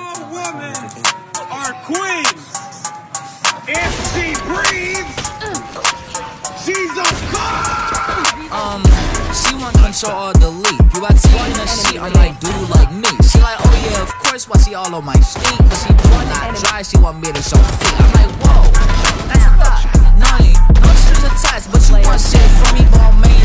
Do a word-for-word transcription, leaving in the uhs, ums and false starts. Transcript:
All women are queens. If she breathes, she's a god. Um, she want control or delete. You act smart enough, she unlike dude like me. She like, oh yeah, of course, why she all on my street? But she want not dry, she want me to show feet. I'm like, whoa, that's not nine. No strings attached, but you want shit from me, ball man.